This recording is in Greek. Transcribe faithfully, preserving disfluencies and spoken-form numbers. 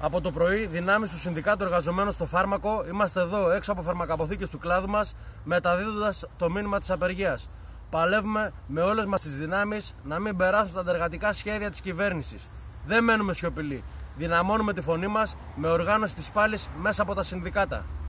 από το πρωί δυνάμεις του Συνδικάτου Εργαζομένων στο Φάρμακο. Είμαστε εδώ έξω από φαρμακαποθήκες του κλάδου μας, μεταδίδοντας το μήνυμα της απεργίας. Παλεύουμε με όλες μας τις δυνάμεις να μην περάσουν τα εργατικά σχέδια της κυβέρνησης. Δεν μένουμε σιωπηλοί. Δυναμώνουμε τη φωνή μας με οργάνωση της πάλης μέσα από τα συνδικάτα.